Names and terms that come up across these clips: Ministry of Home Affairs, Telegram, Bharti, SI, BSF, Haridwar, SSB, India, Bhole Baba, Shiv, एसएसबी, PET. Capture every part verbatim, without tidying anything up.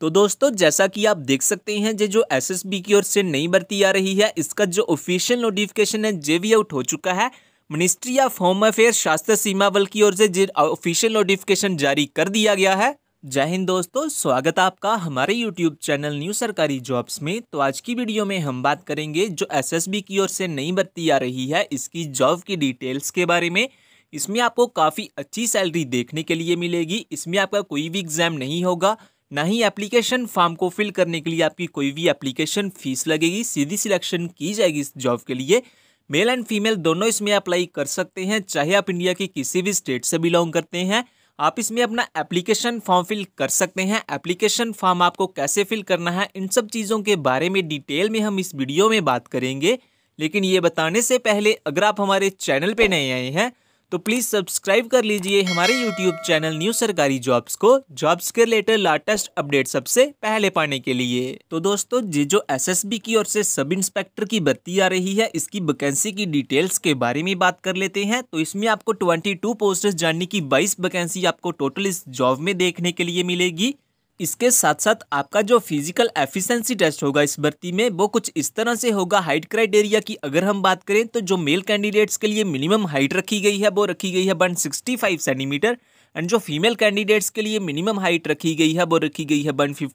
तो दोस्तों जैसा कि आप देख सकते हैं जो एसएसबी की ओर से नई भर्ती आ रही है, इसका जो ऑफिशियल नोटिफिकेशन है जे भी आउट हो चुका है। मिनिस्ट्री ऑफ होम अफेयर्स शास्त्र सीमा बल की ओर से जो ऑफिशियल नोटिफिकेशन जारी कर दिया गया है। जय हिंद दोस्तों, स्वागत है आपका हमारे यूट्यूब चैनल न्यू सरकारी जॉब्स में। तो आज की वीडियो में हम बात करेंगे जो एसएसबी की ओर से नई भर्ती आ रही है, इसकी जॉब की डिटेल्स के बारे में। इसमें आपको काफ़ी अच्छी सैलरी देखने के लिए मिलेगी। इसमें आपका कोई भी एग्जाम नहीं होगा, ना ही एप्लीकेशन फॉर्म को फिल करने के लिए आपकी कोई भी एप्लीकेशन फीस लगेगी। सीधी सिलेक्शन की जाएगी इस जॉब के लिए। मेल एंड फीमेल दोनों इसमें अप्लाई कर सकते हैं, चाहे आप इंडिया के किसी भी स्टेट से बिलोंग करते हैं। आप इसमें अपना एप्लीकेशन फॉर्म फिल कर सकते हैं। एप्लीकेशन फॉर्म आपको कैसे फिल करना है, इन सब चीज़ों के बारे में डिटेल में हम इस वीडियो में बात करेंगे। लेकिन ये बताने से पहले अगर आप हमारे चैनल पर नए आए हैं तो प्लीज़ सब्सक्राइब कर लीजिए हमारे यूट्यूब चैनल न्यू सरकारी जॉब्स को, जॉब्स के रिलेटेड लेटेस्ट अपडेट सबसे पहले पाने के लिए। तो दोस्तों ये जो एसएसबी की ओर से सब इंस्पेक्टर की भर्ती आ रही है, इसकी वैकेंसी की डिटेल्स के बारे में बात कर लेते हैं। तो इसमें आपको बाईस पोस्ट्स जानने की बाईस वैकेंसी आपको टोटल इस जॉब में देखने के लिए मिलेगी। इसके साथ साथ आपका जो फिजिकल एफिशिएंसी टेस्ट होगा इस भर्ती में, वो कुछ इस तरह से होगा। हाइट क्राइटेरिया की अगर हम बात करें तो जो मेल कैंडिडेट्स के लिए मिनिमम हाइट रखी गई है वो रखी गई है एक सौ पैंसठ सेंटीमीटर, एंड जो फीमेल कैंडिडेट्स के लिए मिनिमम हाइट रखी गई है वो रखी गई है एक सौ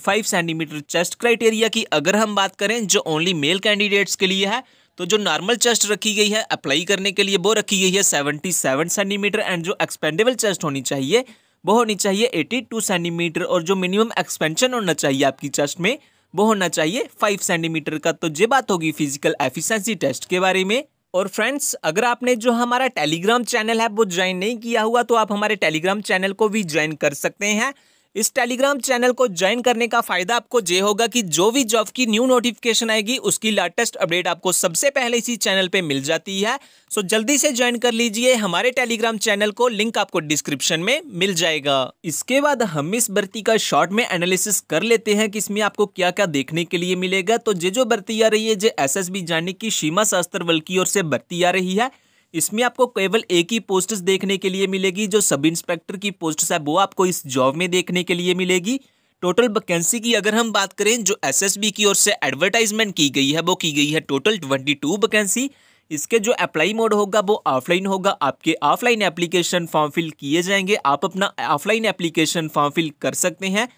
पचपन सेंटीमीटर। चेस्ट क्राइटेरिया की अगर हम बात करें जो ओनली मेल कैंडिडेट्स के लिए है, तो जो नॉर्मल चेस्ट रखी गई है अप्लाई करने के लिए वो रखी गई है सतहत्तर सेंटीमीटर, एंड जो एक्सपेंडेबल चेस्ट होनी चाहिए वो होनी चाहिए बयासी सेंटीमीटर, और जो मिनिमम एक्सपेंशन होना चाहिए आपकी चेस्ट में वो होना चाहिए पाँच सेंटीमीटर का। तो ये बात होगी फिजिकल एफिशिएंसी टेस्ट के बारे में। और फ्रेंड्स अगर आपने जो हमारा टेलीग्राम चैनल है वो ज्वाइन नहीं किया हुआ तो आप हमारे टेलीग्राम चैनल को भी ज्वाइन कर सकते हैं। इस टेलीग्राम चैनल को ज्वाइन करने का फायदा आपको ये होगा कि जो भी जॉब की न्यू नोटिफिकेशन आएगी उसकी लेटेस्ट अपडेट आपको सबसे पहले इसी चैनल पे मिल जाती है। सो जल्दी से ज्वाइन कर लीजिए हमारे टेलीग्राम चैनल को, लिंक आपको डिस्क्रिप्शन में मिल जाएगा। इसके बाद हम इस भर्ती का शॉर्ट में एनालिसिस कर लेते हैं कि इसमें आपको क्या क्या देखने के लिए मिलेगा। तो ये जो भर्ती आ रही है ये एस एस बी जाने की सीमा शास्त्र बल की ओर से भर्ती आ रही है। इसमें आपको केवल एक ही पोस्ट देखने के लिए मिलेगी। जो सब इंस्पेक्टर की पोस्ट है वो आपको इस जॉब में देखने के लिए मिलेगी। टोटल वैकेंसी की अगर हम बात करें जो एसएसबी की ओर से एडवर्टाइजमेंट की गई है वो की गई है टोटल बाईस वैकेंसी। इसके जो अप्लाई मोड होगा वो ऑफलाइन होगा। आपके ऑफलाइन एप्लीकेशन फॉर्म फिल किए जाएंगे, आप अपना ऑफलाइन एप्लीकेशन फॉर्म फिल कर सकते हैं।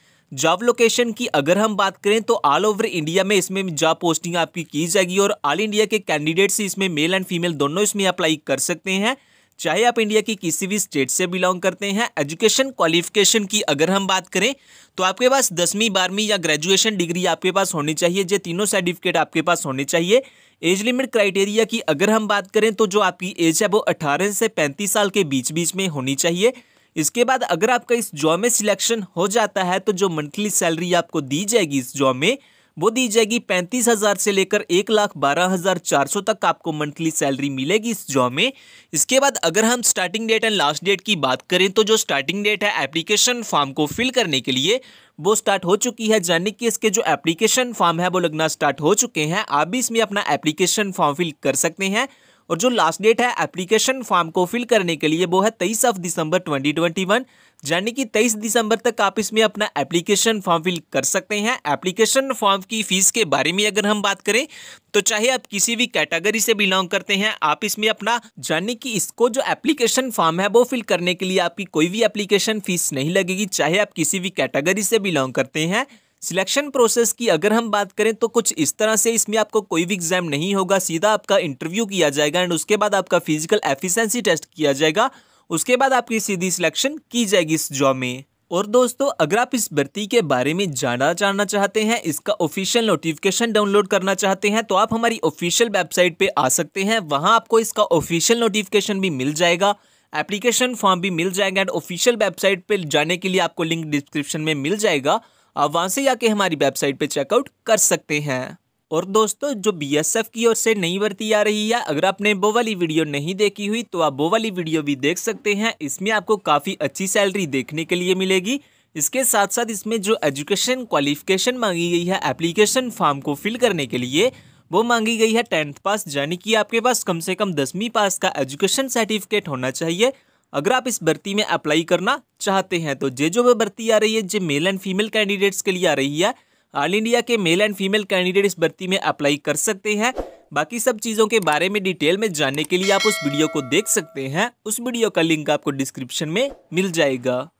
जॉब लोकेशन की अगर हम बात करें तो ऑल ओवर इंडिया में इसमें जॉब पोस्टिंग आपकी की जाएगी, और ऑल इंडिया के कैंडिडेट्स इसमें मेल एंड फीमेल दोनों इसमें अप्लाई कर सकते हैं, चाहे आप इंडिया की किसी भी स्टेट से बिलोंग करते हैं। एजुकेशन क्वालिफिकेशन की अगर हम बात करें तो आपके पास दसवीं बारहवीं या ग्रेजुएशन डिग्री आपके पास होनी चाहिए। ये तीनों सर्टिफिकेट आपके पास होने चाहिए। एज लिमिट क्राइटेरिया की अगर हम बात करें तो जो आपकी एज है वो अट्ठारह से पैंतीस साल के बीच बीच में होनी चाहिए। इसके बाद अगर आपका इस जॉब में सिलेक्शन हो जाता है तो जो मंथली सैलरी आपको दी जाएगी इस जॉब में वो दी जाएगी पैंतीस हज़ार से लेकर एक लाख बारह हज़ार चार सौ तक आपको मंथली सैलरी मिलेगी इस जॉब में। इसके बाद अगर हम starting date and last date की बात करें तो जो स्टार्टिंग डेट है एप्लीकेशन फॉर्म को फिल करने के लिए वो स्टार्ट हो चुकी है, यानी कि इसके जो एप्लीकेशन फॉर्म है वो लगना स्टार्ट हो चुके हैं। आप भी इसमें अपना एप्लीकेशन फॉर्म फिल कर सकते हैं। और जो लास्ट डेट है एप्लीकेशन फॉर्म को फिल करने के लिए वो है तेईस of December twenty twenty one, यानी कि तेईस दिसंबर तक आप इसमें अपना एप्लीकेशन फॉर्म फिल कर सकते हैं। एप्लीकेशन फॉर्म की फ़ीस के बारे में अगर हम बात करें तो चाहे आप किसी भी कैटेगरी से बिलोंग करते हैं, आप इसमें अपना यानी कि इसको जो एप्लीकेशन फॉर्म है वो फिल करने के लिए आपकी कोई भी एप्लीकेशन फ़ीस नहीं लगेगी, चाहे आप किसी भी कैटेगरी से बिलोंग करते हैं। सिलेक्शन प्रोसेस की अगर हम बात करें तो कुछ इस तरह से, इसमें आपको कोई भी एग्जाम नहीं होगा। सीधा आपका इंटरव्यू किया जाएगा एंड उसके बाद आपका फिजिकल एफिशिएंसी टेस्ट किया जाएगा, उसके बाद आपकी सीधी सिलेक्शन की जाएगी इस जॉब में। और दोस्तों अगर आप इस भर्ती के बारे में जाना जानना चाहते हैं, इसका ऑफिशियल नोटिफिकेशन डाउनलोड करना चाहते हैं तो आप हमारी ऑफिशियल वेबसाइट पर आ सकते हैं। वहाँ आपको इसका ऑफिशियल नोटिफिकेशन भी मिल जाएगा, एप्लीकेशन फॉर्म भी मिल जाएगा, एंड ऑफिशियल वेबसाइट पर जाने के लिए आपको लिंक डिस्क्रिप्शन में मिल जाएगा। आप वहाँ से जाके हमारी वेबसाइट पे चेकआउट कर सकते हैं। और दोस्तों जो बीएसएफ की ओर से नई भर्ती आ रही है, अगर आपने वो वाली वीडियो नहीं देखी हुई तो आप वो वाली वीडियो भी देख सकते हैं। इसमें आपको काफ़ी अच्छी सैलरी देखने के लिए मिलेगी। इसके साथ साथ इसमें जो एजुकेशन क्वालिफिकेशन मांगी गई है एप्लीकेशन फॉर्म को फिल करने के लिए वो मांगी गई है टेंथ पास, यानी कि आपके पास कम से कम दसवीं पास का एजुकेशन सर्टिफिकेट होना चाहिए। अगर आप इस भर्ती में अप्लाई करना चाहते हैं तो जे जो भर्ती आ रही है जो मेल एंड फीमेल कैंडिडेट्स के लिए आ रही है, ऑल इंडिया के मेल एंड फीमेल कैंडिडेट इस भर्ती में अप्लाई कर सकते हैं। बाकी सब चीज़ों के बारे में डिटेल में जानने के लिए आप उस वीडियो को देख सकते हैं, उस वीडियो का लिंक आपको डिस्क्रिप्शन में मिल जाएगा।